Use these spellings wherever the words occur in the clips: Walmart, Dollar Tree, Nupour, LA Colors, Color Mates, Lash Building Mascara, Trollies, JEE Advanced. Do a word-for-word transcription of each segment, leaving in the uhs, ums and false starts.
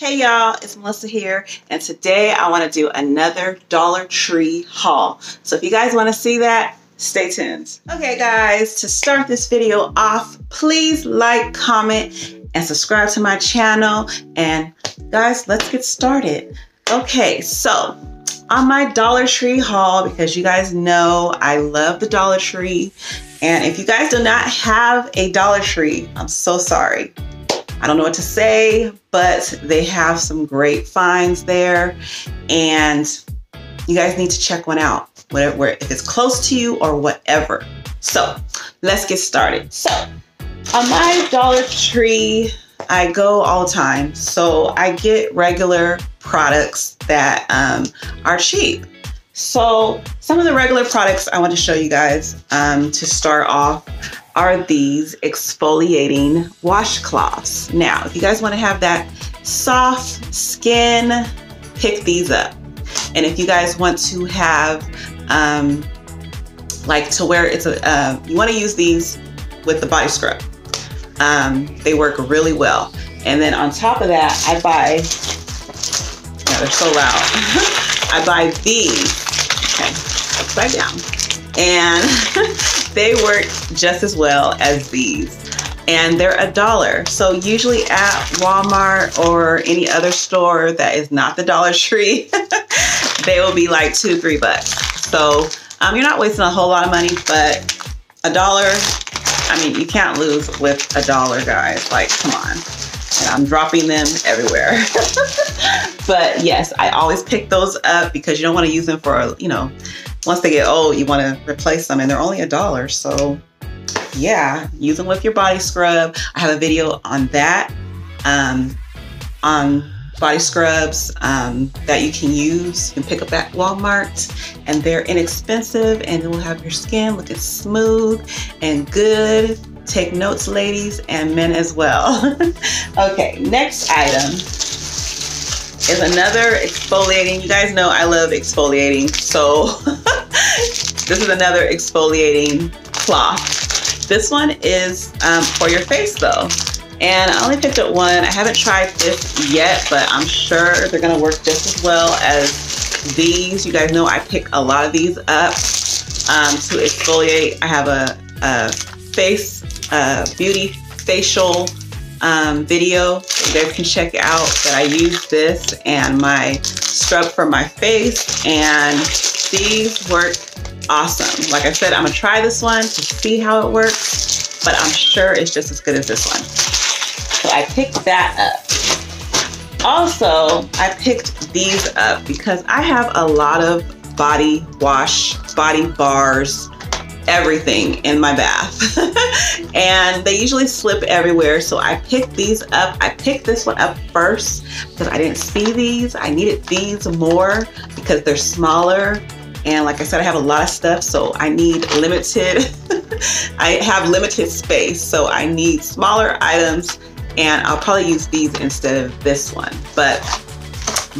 Hey y'all, it's Melissa here, and today I want to do another Dollar Tree haul. So if you guys want to see that, stay tuned. Okay guys, to start this video off, please like, comment, and subscribe to my channel. And guys, let's get started. Okay, so on my Dollar Tree haul, because you guys know I love the Dollar Tree, and if you guys do not have a Dollar Tree, I'm so sorry. I don't know what to say, but they have some great finds there, and you guys need to check one out, whatever, if it's close to you or whatever. So let's get started. So on my Dollar Tree, I go all the time. So I get regular products that um, are cheap. So some of the regular products I want to show you guys um, to start off are these exfoliating washcloths. Now, if you guys want to have that soft skin, pick these up. And if you guys want to have, um, like to where it's a, uh, you want to use these with the body scrub. Um, they work really well. And then on top of that, I buy, yeah, they're so loud. I buy these, okay, upside down. And they work just as well as these, and they're a dollar. So usually at Walmart or any other store that is not the Dollar Tree, they will be like two, three bucks. So um, you're not wasting a whole lot of money, but a dollar, I mean, you can't lose with a dollar, guys. Like, come on. And I'm dropping them everywhere. But yes, I always pick those up because you don't want to use them for, you know, once they get old, you want to replace them, and they're only a dollar. So yeah, use them with your body scrub. I have a video on that, um, on body scrubs um, that you can use. You can pick up at Walmart, and they're inexpensive, and it will have your skin looking smooth and good. Take notes, ladies, and men as well. Okay, next item is another exfoliating. You guys know I love exfoliating, so this is another exfoliating cloth. This one is um, for your face though. And I only picked up one. I haven't tried this yet, but I'm sure they're gonna work just as well as these. You guys know I pick a lot of these up um, to exfoliate. I have a, a face uh, beauty facial um, video that you guys can check out that I use this and my scrub for my face, and these work awesome. Like I said, I'm gonna try this one to see how it works, but I'm sure it's just as good as this one. So I picked that up. Also, I picked these up because I have a lot of body wash, body bars, everything in my bath. And they usually slip everywhere, so I picked these up. I picked this one up first because I didn't see these. I needed these more because they're smaller, and like I said, I have a lot of stuff, so I need limited I have limited space, so I need smaller items, and I'll probably use these instead of this one. But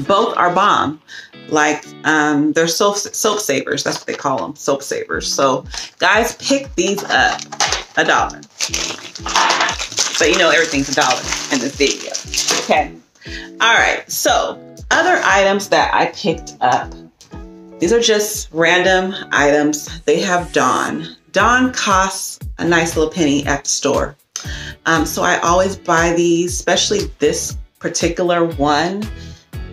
both are bomb. Like, um, they're soap, soap savers. That's what they call them, soap savers. So guys, pick these up, a dollar. So you know everything's a dollar in this video, okay? All right, so other items that I picked up. These are just random items. They have Dawn. Dawn costs a nice little penny at the store. Um, so I always buy these, especially this particular one.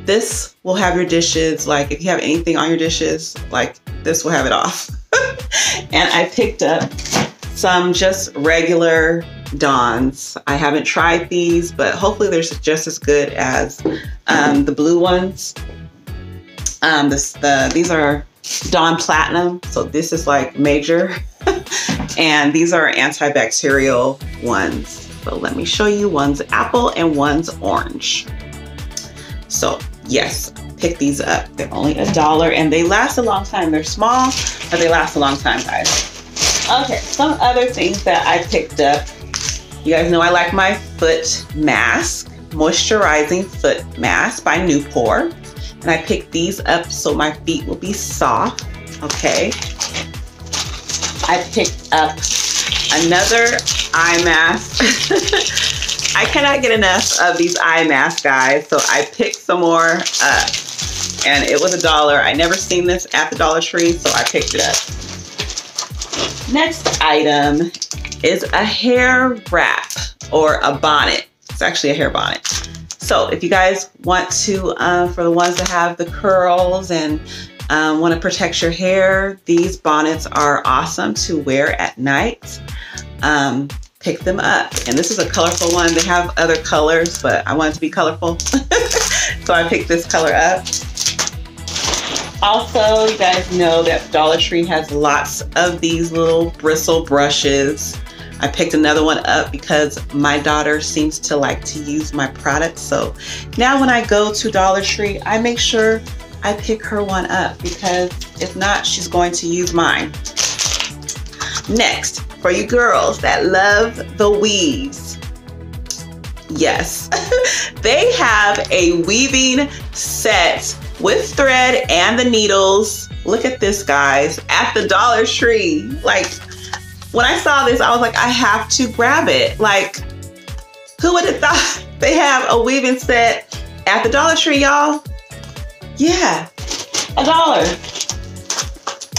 This will have your dishes, like if you have anything on your dishes, like this will have it off. And I picked up some just regular Dawns. I haven't tried these, but hopefully they're just as good as um, the blue ones. Um, this, the, these are Dawn Platinum, so this is like major. And these are antibacterial ones. So let me show you, one's apple and one's orange. So yes, pick these up. They're only a dollar, and they last a long time. They're small, but they last a long time, guys. Okay, some other things that I picked up. You guys know I like my foot mask, moisturizing foot mask by Nupour. And I picked these up so my feet will be soft, okay? I picked up another eye mask. I cannot get enough of these eye masks, guys, so I picked some more up. And it was a dollar. I never seen this at the Dollar Tree, so I picked it up. Next item is a hair wrap or a bonnet. It's actually a hair bonnet. So if you guys want to, uh, for the ones that have the curls and um, want to protect your hair, these bonnets are awesome to wear at night. Um, pick them up. And this is a colorful one. They have other colors, but I wanted to be colorful. So I picked this color up. Also, you guys know that Dollar Tree has lots of these little bristle brushes. I picked another one up because my daughter seems to like to use my products. So now when I go to Dollar Tree, I make sure I pick her one up, because if not, she's going to use mine. Next, for you girls that love the weaves. Yes, they have a weaving set with thread and the needles. Look at this, guys, at the Dollar Tree. Like, when I saw this, I was like, I have to grab it. Like, who would have thought they have a weaving set at the Dollar Tree, y'all? Yeah, a dollar.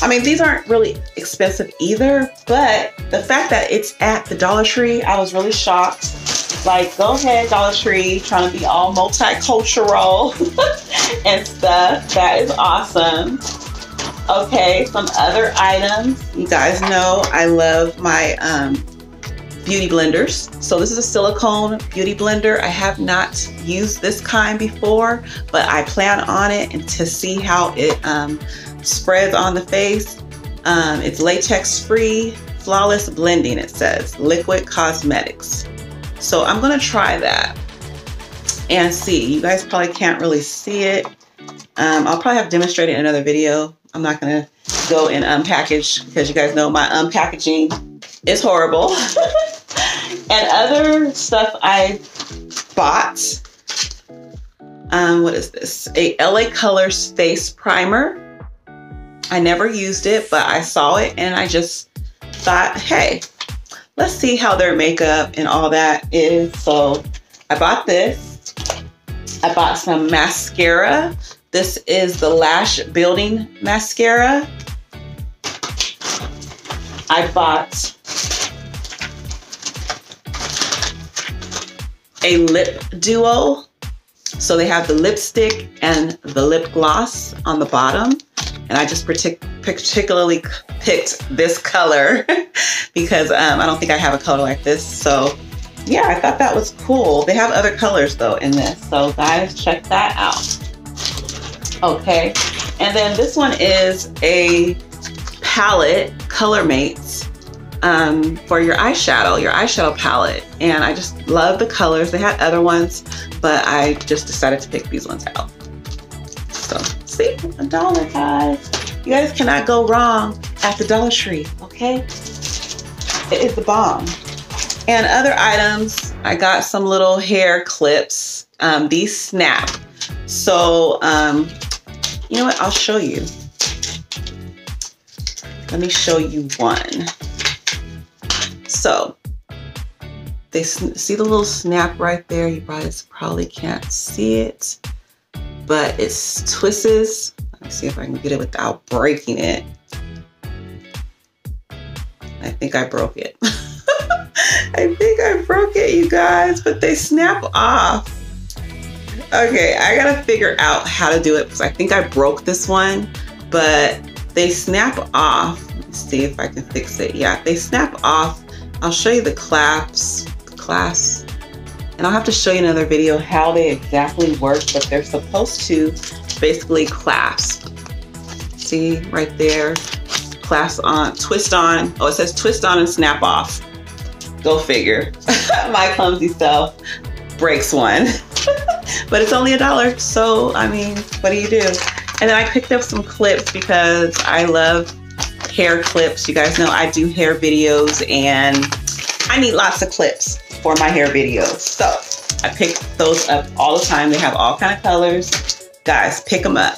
I mean, these aren't really expensive either, but the fact that it's at the Dollar Tree, I was really shocked. Like, go ahead, Dollar Tree, trying to be all multicultural and stuff. That is awesome. Okay, some other items. You guys know I love my um, beauty blenders. So this is a silicone beauty blender. I have not used this kind before, but I plan on it and to see how it um, spreads on the face. Um, it's latex free, flawless blending, it says, liquid cosmetics. So I'm gonna try that and see. You guys probably can't really see it. Um, I'll probably have demonstrated in another video. I'm not going to go and unpackage because you guys know my unpackaging is horrible. And other stuff I bought. Um, what is this? A L A Colors face primer. I never used it, but I saw it and I just thought, hey, let's see how their makeup and all that is. So I bought this. I bought some mascara. This is the Lash Building Mascara. I bought a lip duo. So they have the lipstick and the lip gloss on the bottom. And I just partic particularly picked this color because um, I don't think I have a color like this. So yeah, I thought that was cool. They have other colors though in this. So guys, check that out. Okay, and then this one is a palette, Color Mates, um, for your eyeshadow, your eyeshadow palette. And I just love the colors. They had other ones, but I just decided to pick these ones out. So, see, a dollar, guys. You guys cannot go wrong at the Dollar Tree, okay? It is the bomb. And other items, I got some little hair clips. Um, these snap. So, um, you know what? I'll show you. Let me show you one. So, they see the little snap right there. You guys probably can't see it, but it's twists. Let me see if I can get it without breaking it. I think I broke it. I think I broke it, you guys, but they snap off. Okay, I gotta figure out how to do it because I think I broke this one, but they snap off. Let's see if I can fix it. Yeah, they snap off. I'll show you the clasps, the clasps, and I'll have to show you another video how they exactly work, but they're supposed to basically clasp. See right there, clasp on, twist on. Oh, it says twist on and snap off. Go figure. My clumsy self breaks one. But it's only a dollar, so I mean, what do you do? And then I picked up some clips because I love hair clips. You guys know I do hair videos and I need lots of clips for my hair videos. So I pick those up all the time. They have all kind of colors. Guys, pick them up.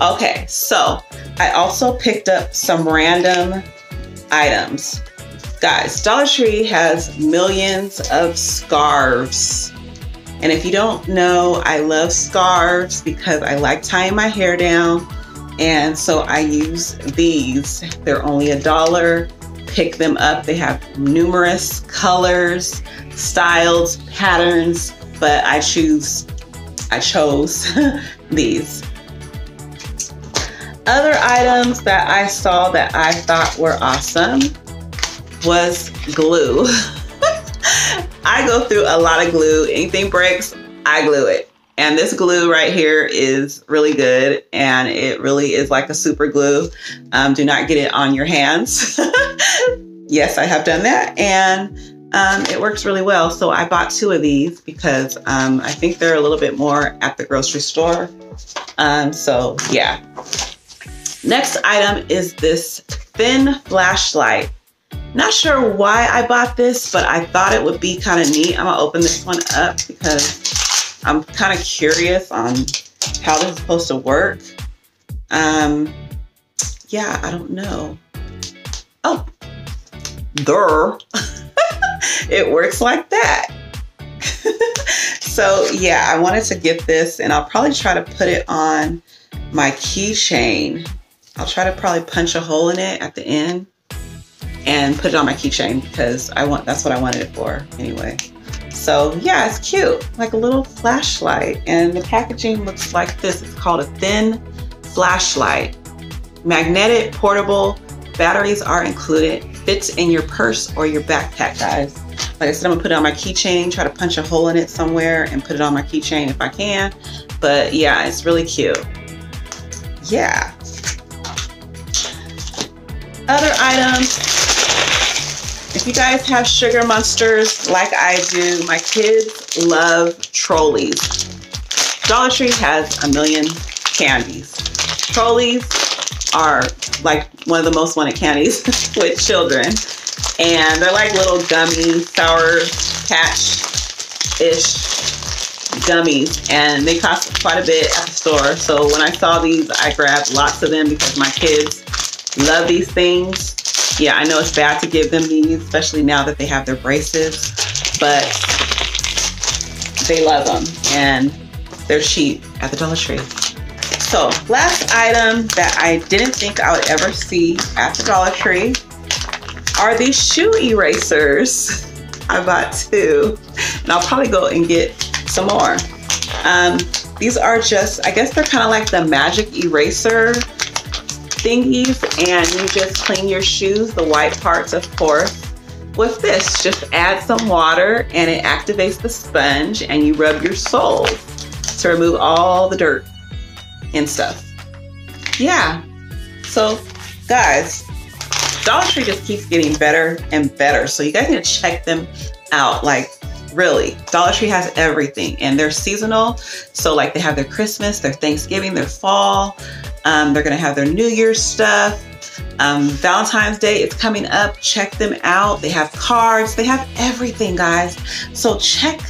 Okay, so I also picked up some random items. Guys, Dollar Tree has millions of scarves. And if you don't know, I love scarves because I like tying my hair down. And so I use these. They're only a dollar. Pick them up. They have numerous colors, styles, patterns, but I choose, I chose these. Other items that I saw that I thought were awesome was glue. I go through a lot of glue. Anything breaks, I glue it. And this glue right here is really good, and it really is like a super glue. Um, do not get it on your hands. Yes, I have done that, and um, it works really well. So I bought two of these because um, I think they're a little bit more at the grocery store. Um, so yeah. Next item is this thin flashlight. Not sure why I bought this, but I thought it would be kind of neat. I'm gonna open this one up because I'm kind of curious on how this is supposed to work. Um, yeah, I don't know. Oh, there. It works like that. So yeah, I wanted to get this, and I'll probably try to put it on my keychain. I'll try to probably punch a hole in it at the end and put it on my keychain because I want, that's what I wanted it for anyway. So yeah, it's cute, like a little flashlight, and the packaging looks like this. It's called a thin flashlight. Magnetic, portable, batteries are included, fits in your purse or your backpack, guys. Like I said, I'm gonna put it on my keychain, try to punch a hole in it somewhere and put it on my keychain if I can. But yeah, it's really cute. Yeah. Other items. If you guys have sugar monsters like I do, my kids love Trollies. Dollar Tree has a million candies. Trollies are like one of the most wanted candies with children. And they're like little gummy, sour patch-ish gummies. And they cost quite a bit at the store. So when I saw these, I grabbed lots of them because my kids love these things. Yeah, I know it's bad to give them these, especially now that they have their braces, but they love them and they're cheap at the Dollar Tree. So last item that I didn't think I would ever see at the Dollar Tree are these shoe erasers. I bought two, and I'll probably go and get some more. Um, these are just, I guess they're kind of like the magic eraser thingies, and you just clean your shoes, the white parts of course, with this. Just add some water and it activates the sponge, and you rub your soles to remove all the dirt and stuff. Yeah, so guys, Dollar Tree just keeps getting better and better, so you guys need to check them out. Like really, Dollar Tree has everything, and they're seasonal. So like they have their Christmas, their Thanksgiving, their fall. Um, they're gonna have their New Year's stuff. Um, Valentine's Day is coming up. Check them out. They have cards. They have everything, guys. So check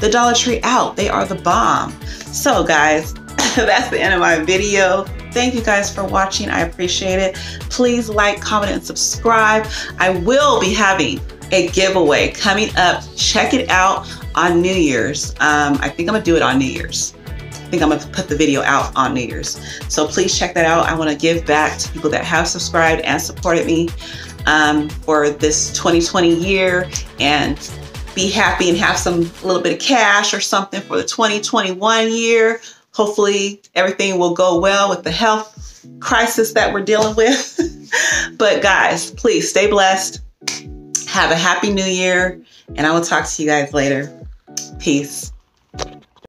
the Dollar Tree out. They are the bomb. So guys, that's the end of my video. Thank you guys for watching. I appreciate it. Please like, comment, and subscribe. I will be having a giveaway coming up. Check it out on New Year's. Um, I think I'm gonna do it on New Year's. I think I'm gonna put the video out on New Year's. So please check that out. I wanna give back to people that have subscribed and supported me um, for this twenty twenty year, and be happy and have some little bit of cash or something for the twenty twenty-one year. Hopefully everything will go well with the health crisis that we're dealing with. But guys, please stay blessed. Have a happy new year, and I will talk to you guys later. Peace.